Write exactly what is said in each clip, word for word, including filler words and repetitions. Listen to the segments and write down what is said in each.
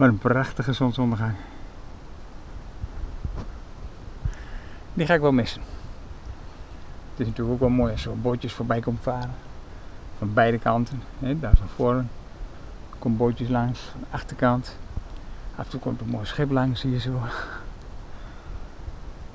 Wat een prachtige zonsondergang. Die ga ik wel missen. Het is natuurlijk ook wel mooi als er bootjes voorbij komt varen. Van beide kanten. Hè? Daar van voren komt bootjes langs, van de achterkant. Af en toe komt een mooi schip langs, zie je zo.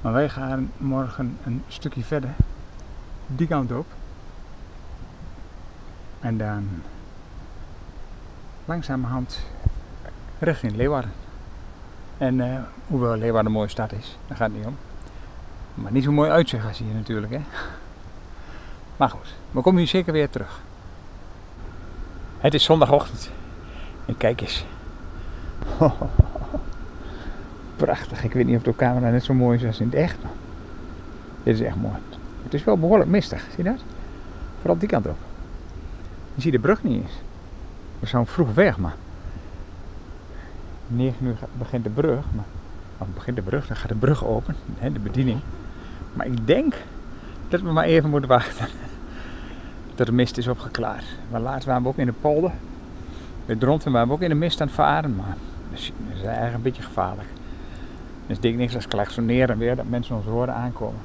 Maar wij gaan morgen een stukje verder. Die kant op. En dan langzamerhand richting Leeuwarden. En uh, hoewel Leeuwarden een mooie stad is, daar gaat het niet om. Maar niet zo mooi uitzicht als hier natuurlijk, hè. Maar goed, we komen hier zeker weer terug. Het is zondagochtend. En kijk eens. Oh, oh, oh. Prachtig. Ik weet niet of de camera net zo mooi is als in het echt. Maar dit is echt mooi. Het is wel behoorlijk mistig, zie je dat? Vooral die kant op. Je ziet de brug niet eens. We zijn vroeg weg, maar negen uur begint de brug. Maar dan begint de brug, dan gaat de brug open, hè, de bediening. Maar ik denk dat we maar even moeten wachten tot de mist is opgeklaard. Maar laatst waren we ook in de polder. Bij Dronten waren we ook in de mist aan het varen, maar dat is eigenlijk een beetje gevaarlijk. Dus denk niks als klaksoneren weer, dat mensen ons horen aankomen.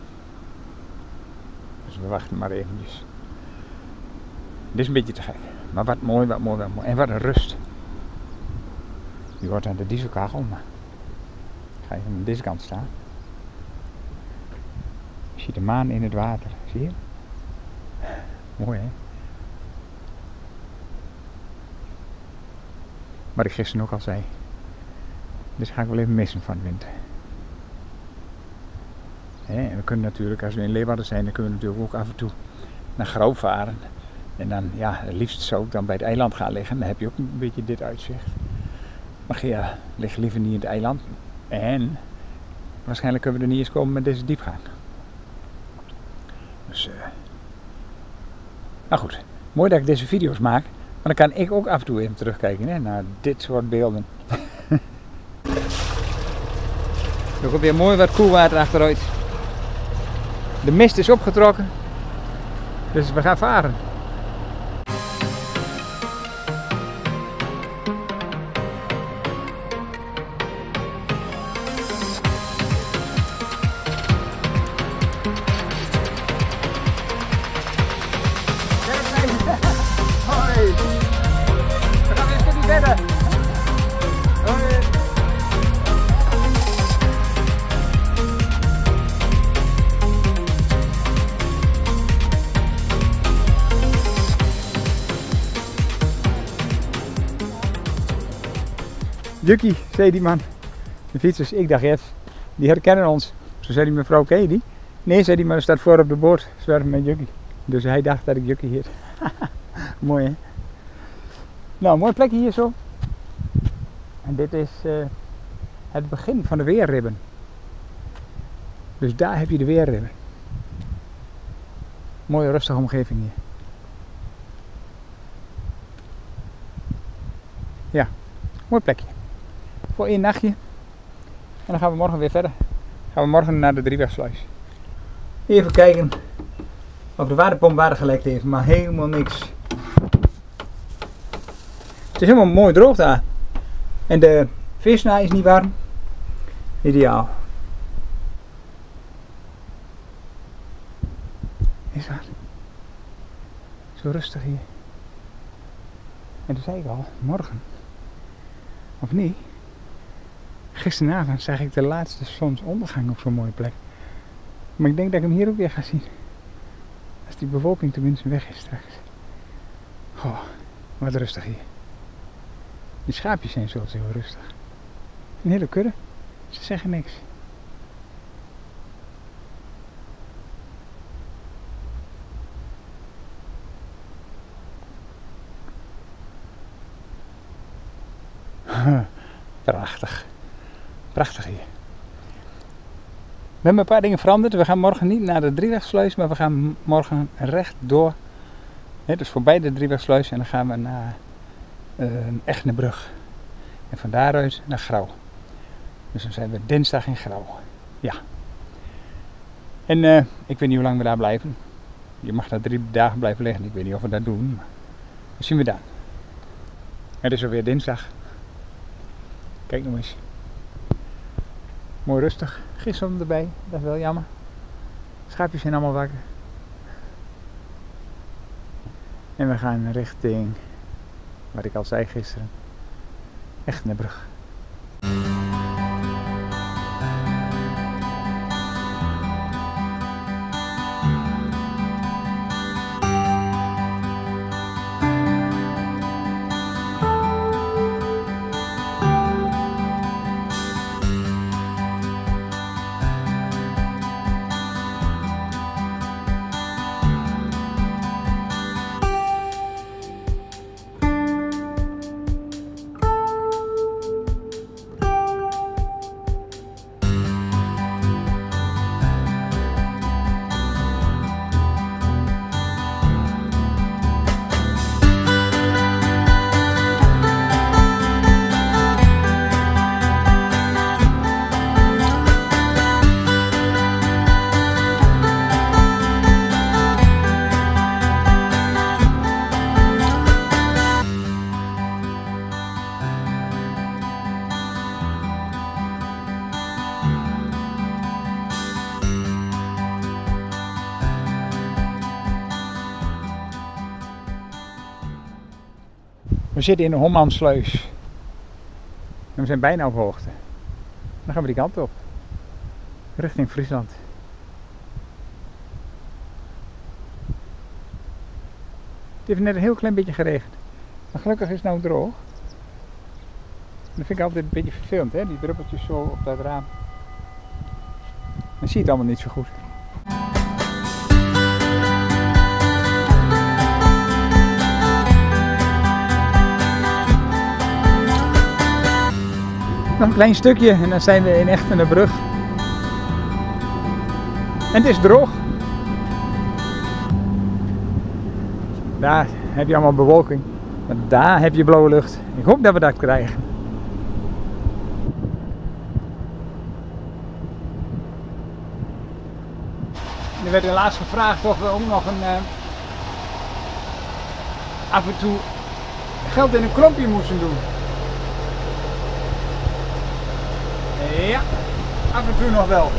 Dus we wachten maar eventjes. Dit is een beetje te gek, maar wat mooi, wat mooi, wat mooi. En wat een rust. Je hoort aan de dieselkachel, maar ga even aan deze kant staan. Je ziet de maan in het water, zie je? Mooi, hè? Wat ik gisteren ook al zei. Dus ga ik wel even missen van de wind. En we kunnen natuurlijk, als we in Leeuwarden zijn, dan kunnen we natuurlijk ook af en toe naar Grou varen. En dan, ja, het liefst zou ik dan bij het eiland gaan liggen. Dan heb je ook een beetje dit uitzicht. Maar Gea ligt liever niet in het eiland. En waarschijnlijk kunnen we er niet eens komen met deze diepgang. Dus, uh... nou goed. Mooi dat ik deze video's maak. Maar dan kan ik ook af en toe even terugkijken, hè, naar dit soort beelden. Er komt weer mooi wat koelwater achteruit. De mist is opgetrokken. Dus we gaan varen. Jukkie, zei die man. De fietsers, ik dacht Jeff, die herkennen ons. Zo zei die mevrouw, ken je die? Nee, zei die, maar er staat voor op de boord, zwerven met Jukkie. Dus hij dacht dat ik Jukkie heet. Mooi, hè? Nou, mooi plekje hier zo. En dit is uh, het begin van de weerribben. Dus daar heb je de weerribben. Mooie rustige omgeving hier. Ja, mooi plekje. Voor één nachtje. En dan gaan we morgen weer verder. Dan gaan we morgen naar de Driewegsluis. Even kijken of de waterpomp water gelekt heeft, maar helemaal niks. Het is helemaal mooi droog daar. En de visnaai is niet warm. Ideaal. Is dat? Zo rustig hier. En toen zei ik al, morgen. Of niet? Gisteravond zag ik de laatste zonsondergang op zo'n mooie plek. Maar ik denk dat ik hem hier ook weer ga zien. Als die bewolking tenminste weg is straks. Oh, wat rustig hier. Die schaapjes zijn zo heel rustig. Een hele kudde. Ze zeggen niks. Prachtig. Prachtig hier. We hebben een paar dingen veranderd. We gaan morgen niet naar de Driewegsluis, maar we gaan morgen rechtdoor. Ja, dus voorbij de Driewegsluis en dan gaan we naar uh, Echnebrug. En van daaruit naar Grou. Dus dan zijn we dinsdag in Grou. Ja. En uh, ik weet niet hoe lang we daar blijven. Je mag daar drie dagen blijven liggen. Ik weet niet of we dat doen. Maar dat zien we dan. Het is alweer dinsdag. Kijk nog eens. Mooi rustig. Gisteren erbij, dat is wel jammer. Schaapjes zijn allemaal wakker. En we gaan richting, wat ik al zei gisteren, Echnebrug. We zitten in de Hommansluis en we zijn bijna op hoogte. Dan gaan we die kant op, richting Friesland. Het heeft net een heel klein beetje geregend, maar gelukkig is het nou droog. Dat vind ik altijd een beetje vervelend, hè? Die druppeltjes zo op dat raam. Dan zie je het allemaal niet zo goed. Nog een klein stukje en dan zijn we in Echnebrug. En het is droog. Daar heb je allemaal bewolking. Maar daar heb je blauwe lucht. Ik hoop dat we dat krijgen. Er werd helaas gevraagd of we ook nog een uh, af en toe geld in een klompje moesten doen. Ja, af en toe nog wel.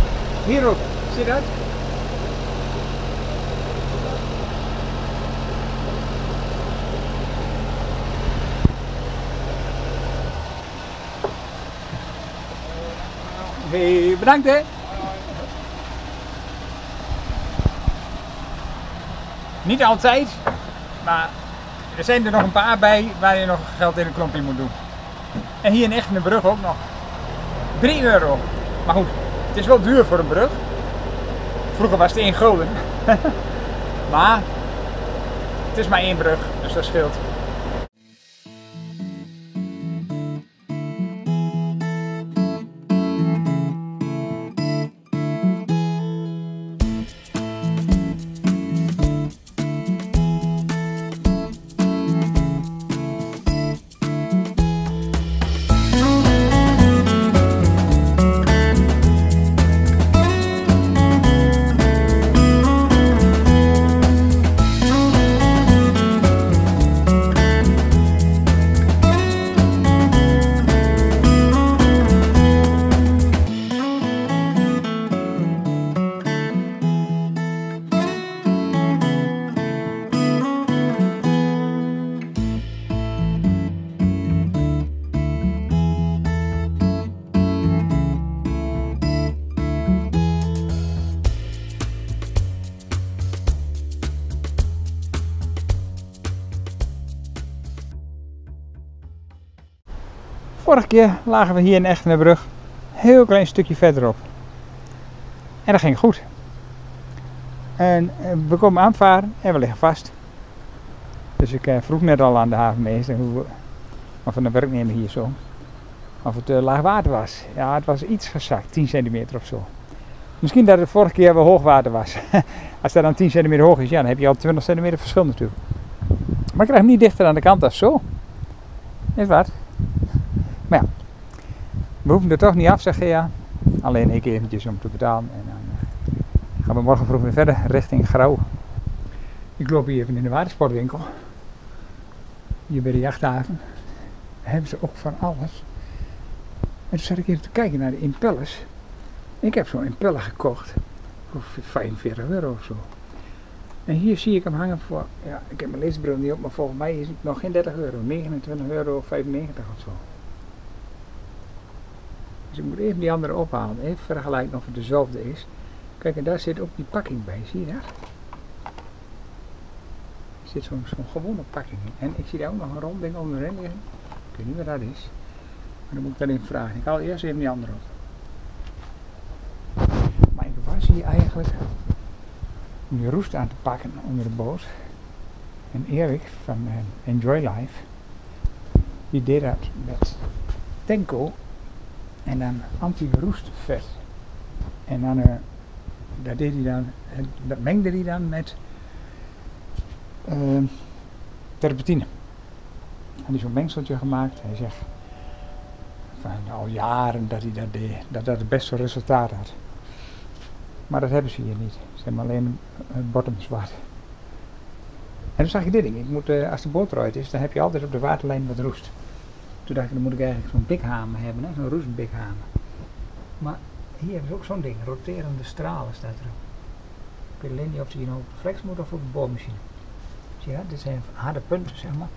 Hierop, zie je dat? Hey, bedankt hè! Niet altijd, maar er zijn er nog een paar bij waar je nog geld in een klompje moet doen. En hier in Echnebrug ook nog. drie euro. Maar goed, het is wel duur voor een brug. Vroeger was het één gulden. Maar het is maar één brug, dus dat scheelt. Vorige keer lagen we hier in Echnebrug, heel klein stukje verderop. En dat ging goed. En we komen aanvaren en we liggen vast. Dus ik vroeg net al aan de havenmeester of een werknemer hier zo, of het laag water was. Ja, het was iets gezakt, tien centimeter of zo. Misschien dat het vorige keer wel hoogwater was. Als dat dan tien centimeter hoog is, ja, dan heb je al twintig centimeter verschil natuurlijk. Maar ik krijg hem niet dichter aan de kant als zo. Is wat. Maar ja, we hoeven er toch niet af, zegt Gea. Alleen één keer eventjes om te betalen. En dan gaan we morgen vroeg weer verder richting Grou. Ik loop hier even in de watersportwinkel. Hier bij de jachthaven. Daar hebben ze ook van alles. En toen zat ik even te kijken naar de impellers. Ik heb zo'n impeller gekocht voor vijfenveertig euro of zo. En hier zie ik hem hangen voor, ja, ik heb mijn leesbril niet op, maar volgens mij is het nog geen dertig euro, negenentwintig euro vijfennegentig of zo. Dus ik moet even die andere ophalen, even vergelijken of het dezelfde is. Kijk, en daar zit ook die pakking bij, zie je dat? Er zit zo'n zo'n gewone pakking in. En ik zie daar ook nog een rond ding onderin liggen. Ik weet niet wat dat is. Maar dan moet ik dat even vragen. Ik haal eerst even die andere op. Maar ik was hier eigenlijk om die roest aan te pakken onder de boot. En Erik van uh, Enjoy Life, die deed dat met Tenko en dan anti-roestvet. En dan, uh, dat, deed hij dan uh, dat mengde hij dan met uh, terpentine. Hij had zo'n mengseltje gemaakt. Hij zegt van, al jaren dat hij dat deed, dat dat het beste resultaat had. Maar dat hebben ze hier niet. Ze hebben alleen een bottom zwart. En toen zag ik dit ding. Ik moet, uh, als de boot eruit is, dan heb je altijd op de waterlijn wat roest. Toen dacht ik, dan moet ik eigenlijk zo'n bikhamer hebben, zo'n roestbikhamer. Maar hier hebben ze ook zo'n ding. Roterende stralen staat erop. Ik weet alleen niet of ze hier nou op de flex moeten of op de boormachine. Dus ja, dit zijn harde punten, zeg maar.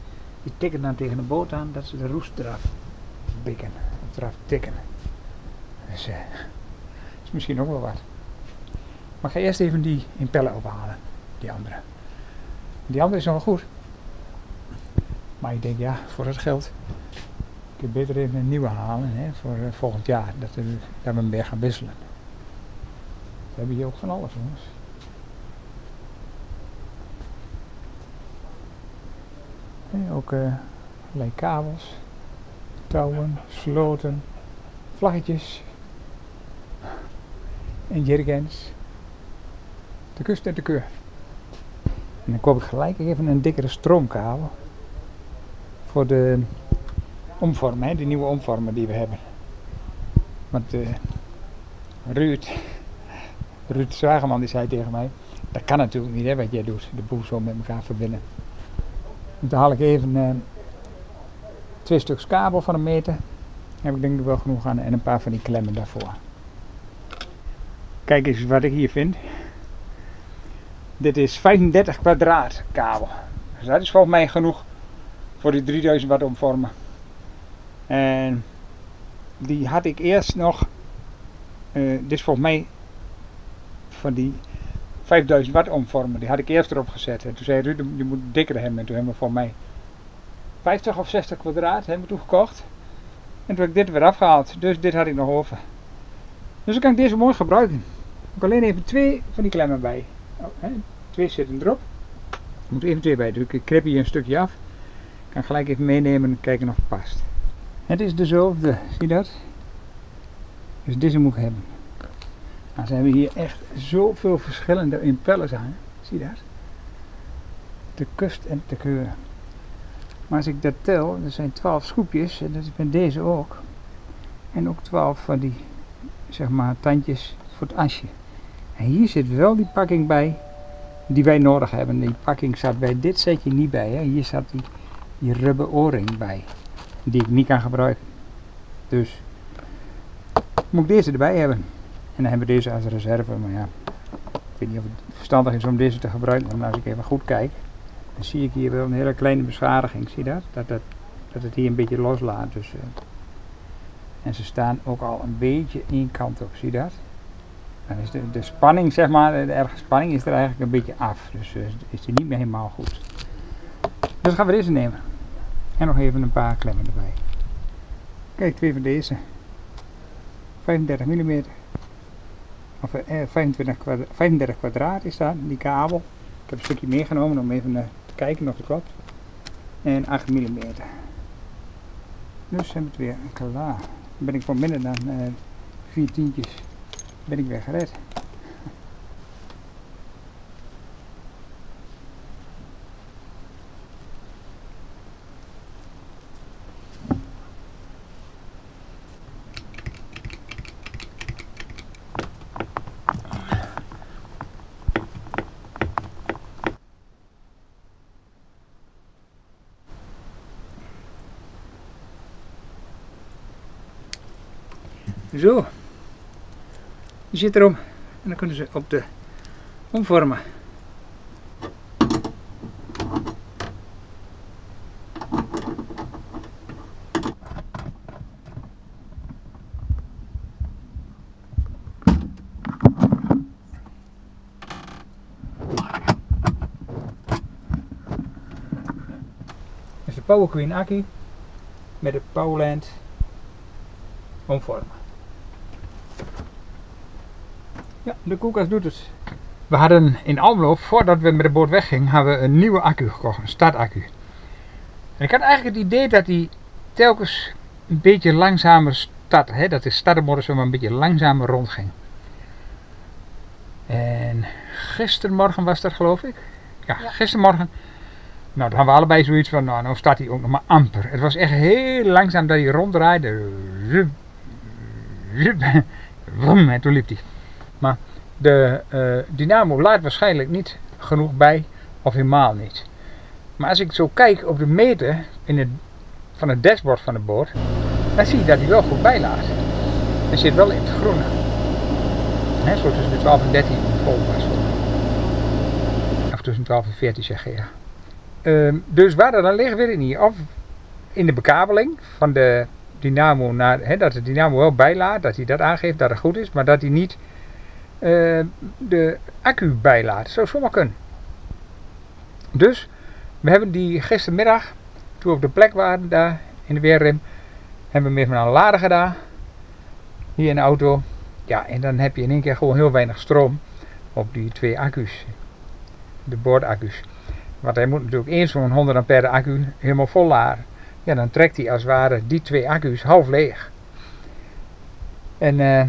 Die tikken dan tegen de boot aan dat ze de roest eraf bikken. Of eraf tikken. Dus uh, is misschien ook wel wat. Maar ik ga eerst even die impeller ophalen, die andere. Die andere is nog wel goed. Maar ik denk, ja, voor het geld kun je beter even een nieuwe halen, hè, voor uh, volgend jaar, dat we, dat we hem weer gaan wisselen. We hebben hier ook van alles, jongens. En ook uh, allerlei kabels, touwen, sloten, vlaggetjes en jergens. De kust en de keur. En dan koop ik gelijk even een dikkere stroomkabel. Voor de omvormen, hè, die nieuwe omvormen die we hebben. Want uh, Ruud, Ruud Zwageman, die zei tegen mij, dat kan natuurlijk niet, hè, wat jij doet, de boel zo met elkaar verbinden. En toen haal ik even uh, twee stuks kabel van een meter. Heb ik denk ik wel genoeg aan en een paar van die klemmen daarvoor. Kijk eens wat ik hier vind. Dit is vijfendertig kwadraat kabel. Dus dat is volgens mij genoeg voor die drieduizend watt omvormen. En die had ik eerst nog. Uh, dit is volgens mij van die vijfduizend watt omvormen. Die had ik eerst erop gezet. En toen zei Ruud, je moet dikker hebben. En toen hebben we volgens mij vijftig of zestig kwadraat hebben we toen gekocht. En toen heb ik dit weer afgehaald. Dus dit had ik nog over. Dus dan kan ik deze mooi gebruiken. Ik alleen even twee van die klemmen bij. Oh, hè. Twee zitten erop. Ik moet even twee bij drukken. Ik knip hier een stukje af. Ik kan gelijk even meenemen en kijken of het past. Het is dezelfde, zie dat? Dus deze moet ik hebben. Nou, ze hebben hier echt zoveel verschillende impellers aan. Zie dat? De kust en de keur. Maar als ik dat tel, er zijn twaalf scoopjes en dat is bij deze ook. En ook twaalf van die, zeg maar, tandjes voor het asje. En hier zit wel die pakking bij die wij nodig hebben. Die pakking staat bij dit setje niet bij. Hè. Hier staat die, die rubber oorring bij. Die ik niet kan gebruiken. Dus moet ik deze erbij hebben. En dan hebben we deze als reserve. Maar ja, ik weet niet of het verstandig is om deze te gebruiken. Maar als ik even goed kijk, dan zie ik hier wel een hele kleine beschadiging. Zie je dat? Dat, dat, dat het hier een beetje loslaat. Dus, uh, en ze staan ook al een beetje één kant op. Zie je dat? Dan is de, de spanning, zeg maar, de erge spanning is er eigenlijk een beetje af. Dus uh, is die niet meer helemaal goed. Dus gaan we deze nemen. En nog even een paar klemmen erbij. Kijk, twee van deze. vijfendertig millimeter. Of uh, vijfendertig kwadraat is dat, die kabel. Ik heb een stukje meegenomen om even uh, te kijken of het klopt. En acht millimeter. Dus hebben we het weer klaar. Dan ben ik voor minder dan uh, vier tientjes. Ben ik weer gered. Zo. Die zit erom. En dan kunnen ze op de omvormen. Dus de Power Queen Aki met de Powerland omvormen. Ja, de koelkast doet het. We hadden in Almelo, voordat we met de boot weggingen, hadden we een nieuwe accu gekocht, een startaccu. En ik had eigenlijk het idee dat die telkens een beetje langzamer start, hè, dat de startmotor zo maar een beetje langzamer rondging. En gistermorgen was dat, geloof ik. Ja, ja. Gistermorgen. Nou, dan hadden we allebei zoiets van, nou, nou start hij ook nog maar amper. Het was echt heel langzaam dat hij ronddraaide. Rup, rup, rum, en toen liep hij. Maar de uh, dynamo laat waarschijnlijk niet genoeg bij, of helemaal niet. Maar als ik zo kijk op de meter in het, van het dashboard van de boot, dan zie je dat hij wel goed bijlaat. Hij zit wel in het groene. He, zo tussen de twaalf en dertien volt was. Of tussen twaalf en veertien, zeg Gea. Uh, dus waar dat dan ligt, weet ik niet. Of in de bekabeling van de dynamo, naar, he, dat de dynamo wel bijlaat, dat hij dat aangeeft dat het goed is, maar dat hij niet... Uh, de accu bijlaat. Zou zomaar kunnen. Dus we hebben die gistermiddag, toen we op de plek waren daar in de weerrim, hebben we met een lader gedaan. Hier in de auto. Ja, en dan heb je in één keer gewoon heel weinig stroom op die twee accu's. De boordaccu's. Want hij moet natuurlijk eerst zo'n honderd ampère accu helemaal vol laden. Ja, dan trekt hij als het ware die twee accu's half leeg. En uh,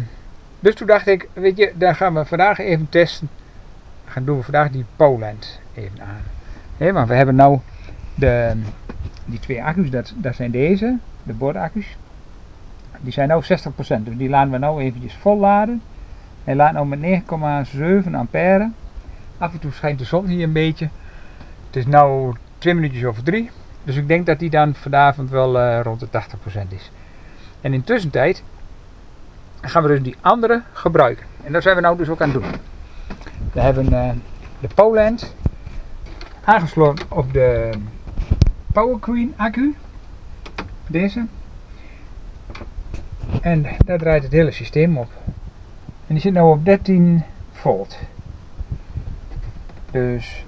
Dus toen dacht ik, weet je, daar gaan we vandaag even testen. Dan doen we vandaag die Poland even aan. He, maar we hebben nou de, die twee accu's, dat, dat zijn deze, de boordaccu's. Die zijn nou zestig procent, dus die laten we nou eventjes vol laden. Hij laat nou met negen komma zeven ampère. Af en toe schijnt de zon hier een beetje. Het is nou twee minuutjes over drie. Dus ik denk dat die dan vanavond wel uh, rond de tachtig procent is. En in tussentijd dan gaan we dus die andere gebruiken. En dat zijn we nou dus ook aan het doen. We hebben uh, de Poland aangesloten op de Power Queen accu. Deze. En daar draait het hele systeem op. En die zit nu op dertien volt. Dus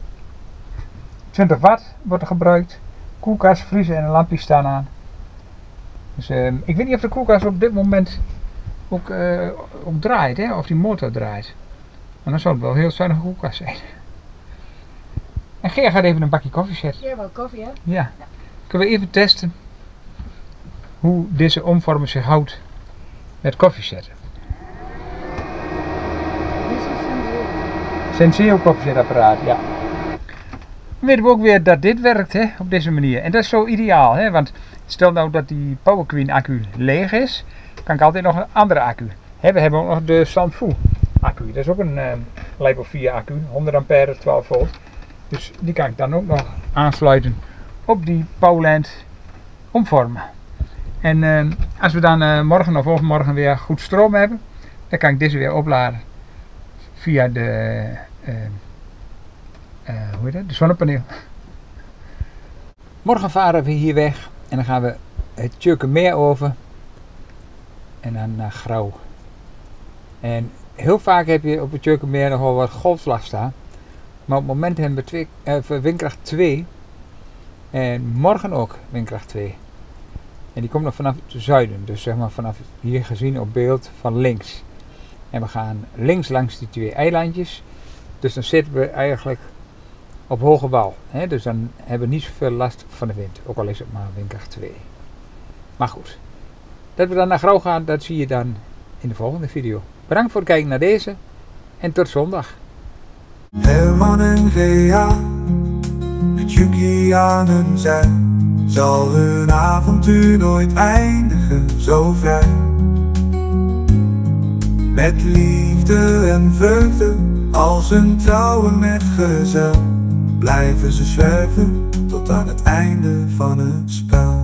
twintig watt wordt er gebruikt. Koelkast, vriezer en een lampje staan aan. Dus uh, ik weet niet of de koelkast op dit moment... Ook, uh, ook draait, hè? Of die motor draait. Maar dan zou het wel heel zuinige koelkast zijn. En Gea gaat even een bakje koffie zetten. Ja, wel koffie, hè? Ja. Ja. Kunnen we even testen hoe deze omvormer zich houdt met koffie zetten. Dit is een Senseo koffiezetapparaat, ja. Dan weten we ook weer dat dit werkt, hè? Op deze manier. En dat is zo ideaal, hè? Want stel nou dat die Power Queen accu leeg is. Kan ik altijd nog een andere accu. He, we hebben ook nog de Sanfou accu. Dat is ook een uh, LiPo vier accu. honderd ampère, twaalf volt. Dus die kan ik dan ook nog aansluiten op die Powerland omvormen. En uh, als we dan uh, morgen of overmorgen weer goed stroom hebben, dan kan ik deze weer opladen via de, uh, uh, hoe heet dat? De zonnepaneel. Morgen varen we hier weg en dan gaan we het Tjurkenmeer over. En dan naar Grou. En heel vaak heb je op het Tjurkenmeer nogal wat golfslag staan. Maar op het moment hebben we twee, eh, windkracht twee. En morgen ook windkracht twee. En die komt nog vanaf het zuiden. Dus zeg maar vanaf hier gezien op beeld van links. En we gaan links langs die twee eilandjes. Dus dan zitten we eigenlijk op hoge wal. Hè? Dus dan hebben we niet zoveel last van de wind. Ook al is het maar windkracht twee. Maar goed. Dat we dan naar Grou gaan, dat zie je dan in de volgende video. Bedankt voor het kijken naar deze en tot zondag. Herman en Gea, met Yuki aan hun zij, zal hun avontuur nooit eindigen, zo vrij. Met liefde en vreugde, als een trouwe metgezel, blijven ze zwerven tot aan het einde van het spel.